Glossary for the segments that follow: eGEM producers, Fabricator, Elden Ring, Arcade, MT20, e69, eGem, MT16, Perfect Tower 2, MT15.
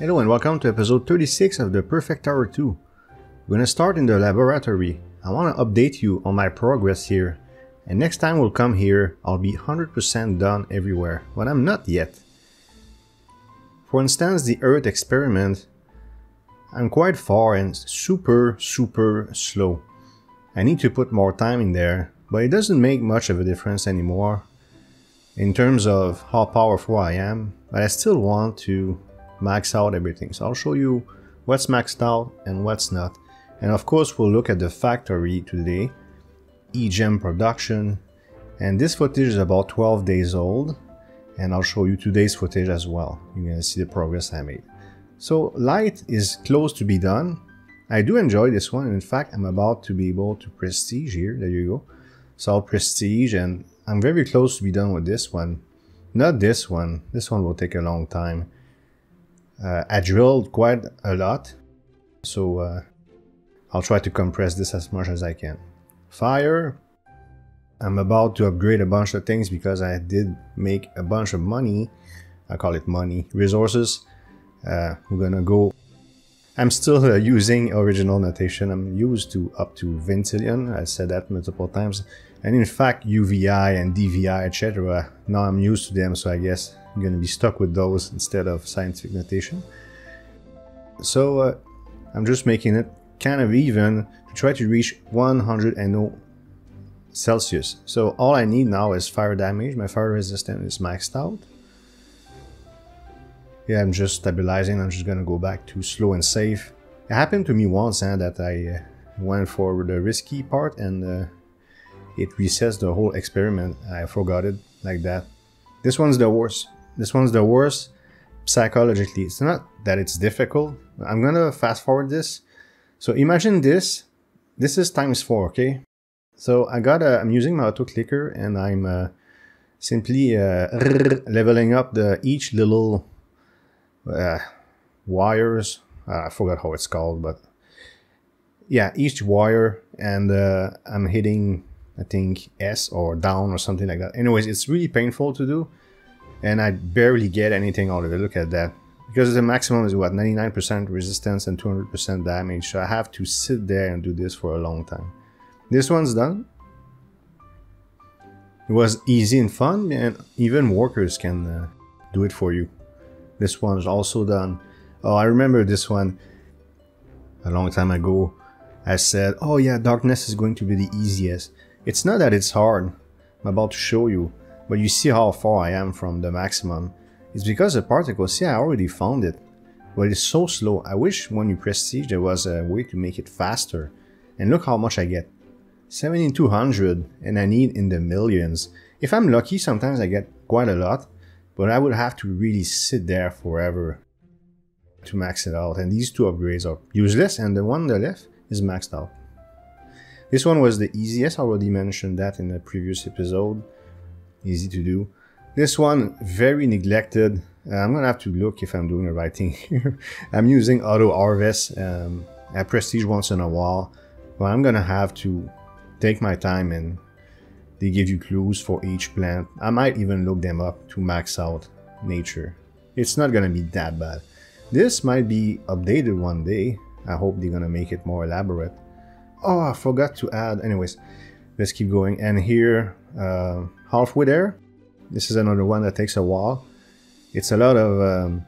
Hello and welcome to episode 36 of the Perfect Tower 2. We're gonna start in the laboratory. I wanna update you on my progress here. And next time we'll come here, I'll be 100% done everywhere, but I'm not yet. For instance, the Earth experiment, I'm quite far and super slow. I need to put more time in there, but it doesn't make much of a difference anymore in terms of how powerful I am, but I still want to max out everything. So I'll show you what's maxed out and what's not. And of course, we'll look at the factory today, eGem production. And this footage is about 12 days old. And I'll show you today's footage as well. You're gonna see the progress I made. So light is close to be done. I do enjoy this one. In fact, I'm about to be able to prestige here. There you go. So I'll prestige and I'm very close to be done with this one. Not this one. This one will take a long time. I drilled quite a lot, so I'll try to compress this as much as I can. Fire, I'm about to upgrade a bunch of things because I did make a bunch of money. I call it money, resources. We're gonna go. I'm still using original notation. I'm used to up to Vintillion. I said that multiple times. And in fact, UVI and DVI, etc. Now I'm used to them, so I guess I'm gonna be stuck with those instead of scientific notation. So I'm just making it kind of even to try to reach 100 Celsius. So all I need now is fire damage. My fire resistance is maxed out. Yeah, I'm just stabilizing. I'm just gonna go back to slow and safe. It happened to me once that I went for the risky part and it resets the whole experiment. I forgot it like that. This one's the worst. This one's the worst psychologically. It's not that it's difficult. I'm gonna fast forward this. So imagine this. This is ×4, okay? So I'm using my auto clicker and I'm simply leveling up each little wires. I forgot how it's called, but yeah, each wire, and I'm hitting, I think, S or down or something like that. Anyways, it's really painful to do and I barely get anything out of it. Look at that. Because the maximum is what, 99% resistance and 200% damage. So I have to sit there and do this for a long time. This one's done. It was easy and fun, and even workers can do it for you. This one's also done. Oh, I remember this one a long time ago. I said, oh yeah, darkness is going to be the easiest. It's not that it's hard, I'm about to show you, but you see how far I am from the maximum. It's because the particle, see, I already found it, but it's so slow. I wish when you prestige there was a way to make it faster. And look how much I get, 7,200, and I need in the millions. If I'm lucky, sometimes I get quite a lot, but I would have to really sit there forever to max it out. And these two upgrades are useless, and the one on the left is maxed out. This one was the easiest, I already mentioned that in the previous episode. Easy to do. This one, very neglected. I'm going to have to look if I'm doing the right thing here. I'm using auto harvest. I prestige once in a while. But I'm going to have to take my time, and they give you clues for each plant. I might even look them up to max out nature. It's not going to be that bad. This might be updated one day. I hope they're going to make it more elaborate. Oh, I forgot to add. Anyways, let's keep going. And here, halfway there, this is another one that takes a while. It's a lot of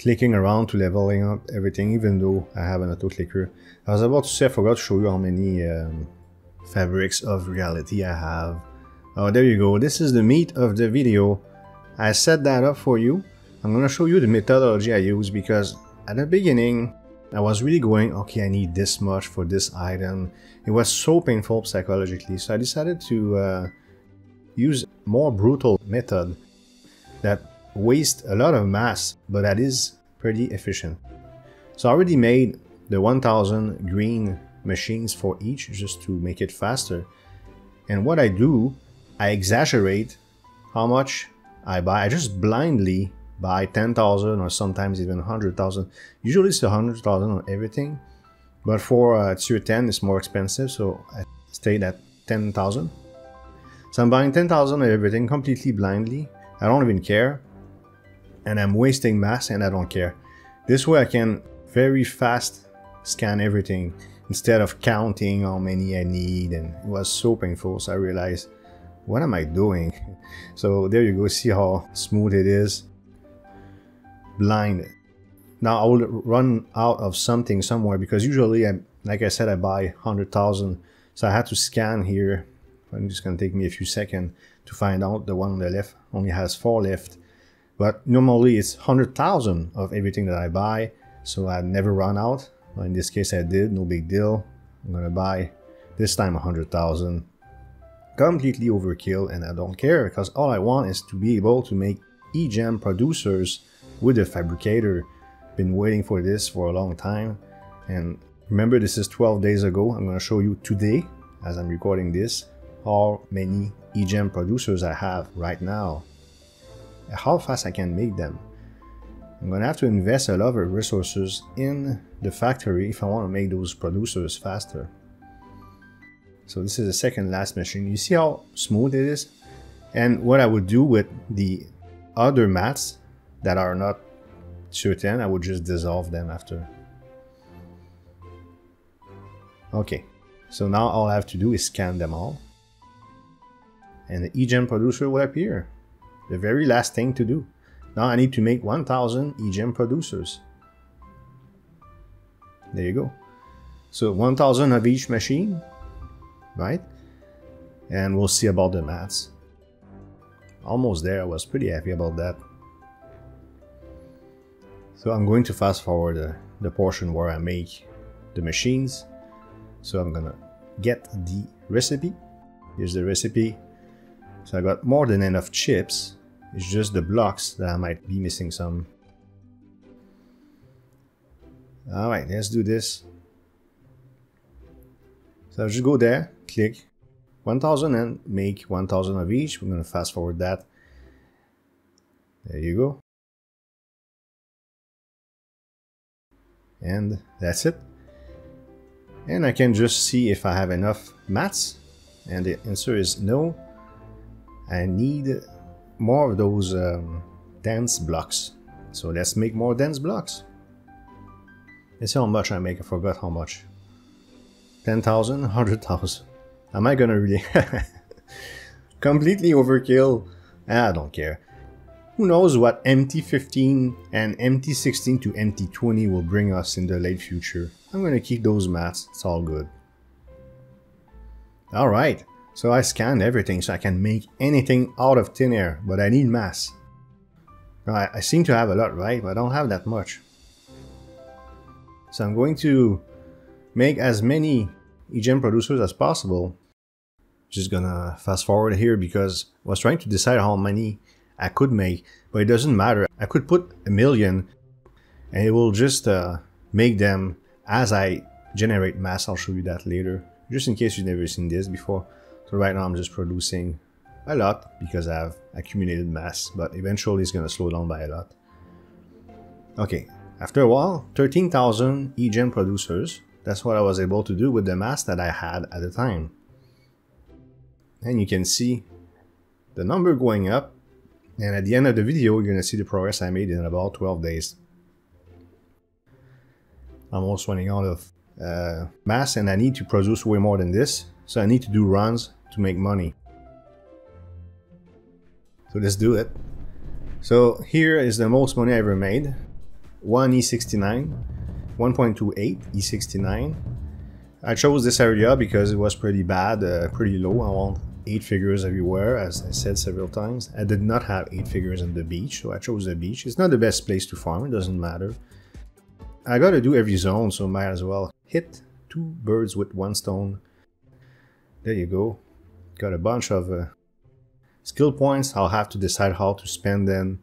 clicking around to leveling up everything, even though I have an auto clicker. I was about to say, I forgot to show you how many fabrics of reality I have. Oh, there you go. This is the meat of the video. I set that up for you. I'm going to show you the methodology I use, because at the beginning, I was really going, okay, I need this much for this item. It was so painful psychologically, so I decided to use a more brutal method that wastes a lot of mass, but that is pretty efficient. So I already made the 1000 green machines for each, just to make it faster. And what I do, I exaggerate how much I buy. I just blindly buy 10,000 or sometimes even 100,000. Usually it's 100,000 on everything, but for tier 10 it's more expensive, so I stayed at 10,000. So I'm buying 10,000 on everything completely blindly. I don't even care. and I'm wasting mass and I don't care. This way I can very fast scan everything instead of counting how many I need, and it was so painful, so I realized, what am I doing? So there you go, see how smooth it is. Blind. Now I will run out of something somewhere, because usually, like I said, I buy 100,000, so I had to scan here. I'm just gonna take me a few seconds to find out. The one on the left only has 4 left, but normally it's 100,000 of everything that I buy, so I never run out. In this case I did, no big deal. I'm gonna buy this time 100,000. Completely overkill, and I don't care, because all I want is to be able to make eGEM producers with a fabricator. Been waiting for this for a long time, and remember, this is 12 days ago. I'm going to show you today, as I'm recording this, how many eGEM producers I have right now, how fast I can make them. I'm going to have to invest a lot of resources in the factory if I want to make those producers faster. So this is the second last machine. You see how smooth it is? And what I would do with the other mats that are not certain, I would just dissolve them after. Okay, so now all I have to do is scan them all, and the eGEM producer will appear. The very last thing to do. Now I need to make 1,000 eGEM producers. There you go. So 1,000 of each machine, right? And we'll see about the mats. Almost there. I was pretty happy about that. So I'm going to fast forward the portion where I make the machines. So I'm gonna get the recipe. Here's the recipe. So I got more than enough chips. It's just the blocks that I might be missing some. All right, let's do this. So I'll just go there, click 1,000 and make 1,000 of each. We're gonna fast forward that. There you go. And that's it. And I can just see if I have enough mats, and the answer is no. I need more of those dense blocks. So let's make more dense blocks. Let's see how much I make. I forgot how much. 10,000, 100,000. Am I gonna really? Completely overkill. I don't care. Who knows what MT15 and MT16 to MT20 will bring us in the late future. I'm gonna keep those mats, it's all good. Alright, so I scanned everything, so I can make anything out of thin air, but I need mass. I seem to have a lot, right? But I don't have that much. So I'm going to make as many eGEM producers as possible. Just gonna fast forward here, because I was trying to decide how many I could make, but it doesn't matter. I could put 1,000,000 and it will just make them as I generate mass. I'll show you that later, just in case you've never seen this before. So right now I'm just producing a lot because I've accumulated mass, but eventually it's gonna slow down by a lot. Okay, after a while, 13,000 eGEM producers. That's what I was able to do with the mass that I had at the time. And you can see the number going up. And at the end of the video, you're gonna see the progress I made in about 12 days. I'm almost running out of mass, and I need to produce way more than this. So I need to do runs to make money. So let's do it. So here is the most money I ever made. 1 E69, 1.28 E69. I chose this area because it was pretty bad, pretty low. I want 8 figures everywhere, as I said several times. I did not have 8 figures on the beach, so I chose the beach. It's not the best place to farm, it doesn't matter. I gotta do every zone, so might as well hit 2 birds with 1 stone. There you go. Got a bunch of skill points. I'll have to decide how to spend them.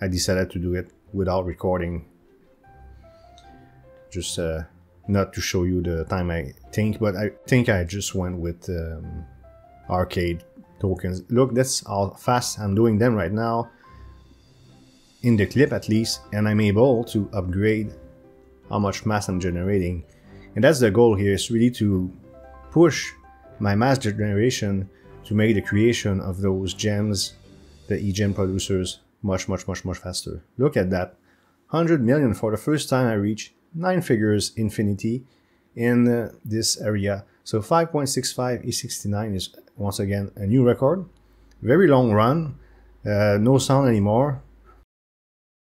I decided to do it without recording, just not to show you the time I think, but I think I just went with Arcade tokens. Look, that's how fast I'm doing them right now, in the clip at least, and I'm able to upgrade how much mass I'm generating. And that's the goal here, is really to push my mass generation to make the creation of those gems, the eGem producers, much faster. Look at that, 100 million for the first time. I reached 9 figures infinity in this area. So 5.65 e69 is once again a new record. Very long run, no sound anymore.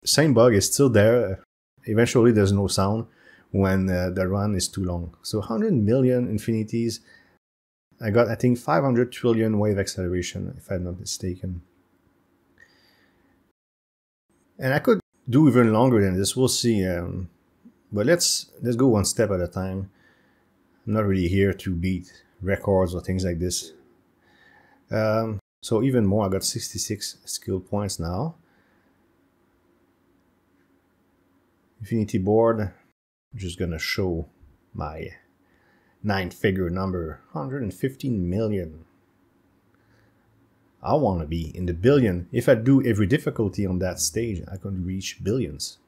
Same bug is still there. Eventually there's no sound when the run is too long. So 100 million infinities. I got, I think, 500 trillion wave acceleration, if I'm not mistaken. And I could do even longer than this, we'll see. But let's go one step at a time. I'm not really here to beat records or things like this. So even more, I got 66 skill points now. Infinity board, I'm just gonna show my 9-figure number, 115 million. I want to be in the billion. If I do every difficulty on that stage, I can reach billions.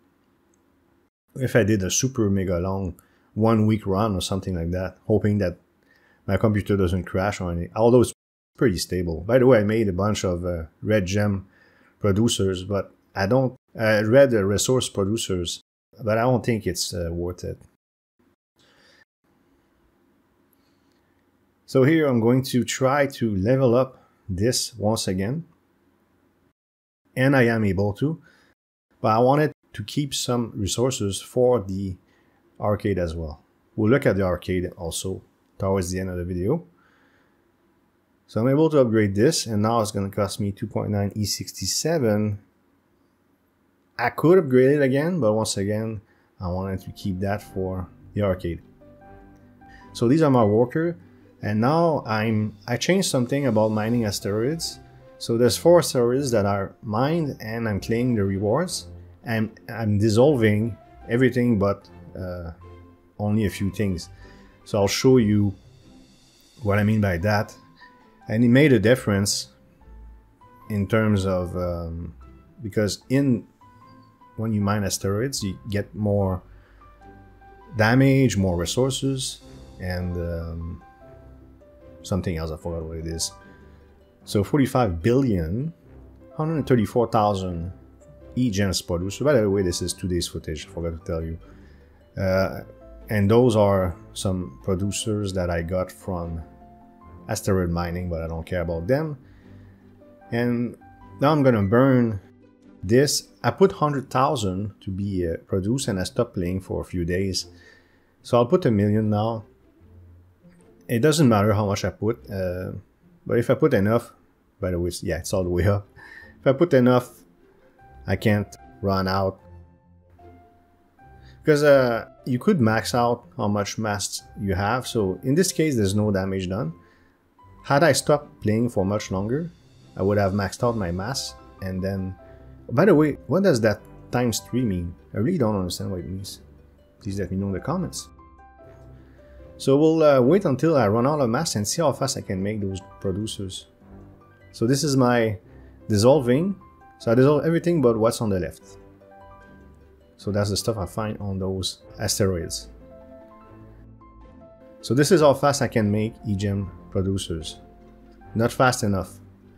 If I did a super mega long 1 week run or something like that, hoping that my computer doesn't crash or anything, although it's pretty stable. By the way, I made a bunch of red gem producers, but I don't red resource producers, but I don't think it's worth it. So here I'm going to try to level up this once again, and I am able to, but I wanted to keep some resources for the arcade as well. We'll look at the arcade also towards the end of the video. So I'm able to upgrade this, and now it's going to cost me 2.9 e67. I could upgrade it again, but once again I wanted to keep that for the arcade. So these are my workers. And now I changed something about mining asteroids. So there's 4 asteroids that are mined, and I'm claiming the rewards. And I'm dissolving everything but only a few things. So I'll show you what I mean by that. And it made a difference in terms of because when you mine asteroids, you get more damage, more resources, and something else, I forgot what it is. So 45 billion, 134,000 eGems produced. By the way, this is today's footage, I forgot to tell you. And those are some producers that I got from asteroid mining, but I don't care about them. And now I'm gonna burn this. I put 100,000 to be produced, and I stopped playing for a few days. So I'll put 1 million now. It doesn't matter how much I put, but if I put enough, by the way, yeah, it's all the way up. If I put enough, I can't run out. Because you could max out how much mass you have, so in this case, there's no damage done. Had I stopped playing for much longer, I would have maxed out my mass, and then... By the way, what does that ×3 mean? I really don't understand what it means. Please let me know in the comments. So we'll wait until I run out of mass and see how fast I can make those producers. So this is my dissolving. So I dissolve everything but what's on the left. So that's the stuff I find on those asteroids. So this is how fast I can make eGem producers. Not fast enough.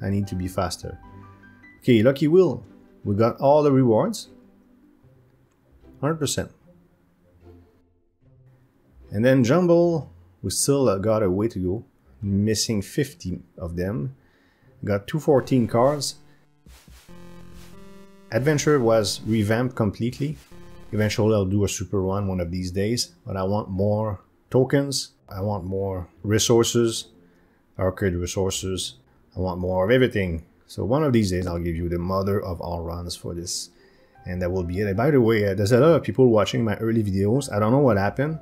I need to be faster. Okay, lucky Will. We got all the rewards. 100%. And then Jumble, we still got a way to go, missing 50 of them. Got 214 cards. Adventure was revamped completely. Eventually I'll do a super run one of these days, but I want more tokens, I want more resources, arcade resources, I want more of everything. So one of these days I'll give you the mother of all runs for this. And that will be it. By the way, there's a lot of people watching my early videos, I don't know what happened.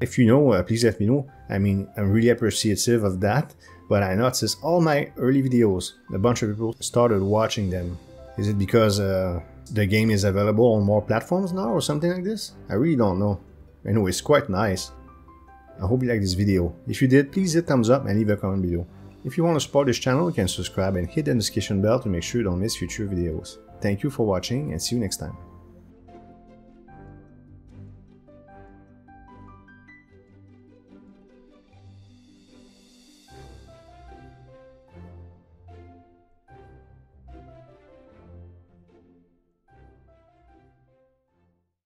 If you know, please let me know. I mean, I'm really appreciative of that, but I noticed all my early videos, a bunch of people started watching them. Is it because the game is available on more platforms now or something like this? I really don't know. Anyway, it's quite nice. I hope you like this video. If you did, please hit thumbs up and leave a comment below. If you want to support this channel, you can subscribe and hit the notification bell to make sure you don't miss future videos. Thank you for watching, and see you next time.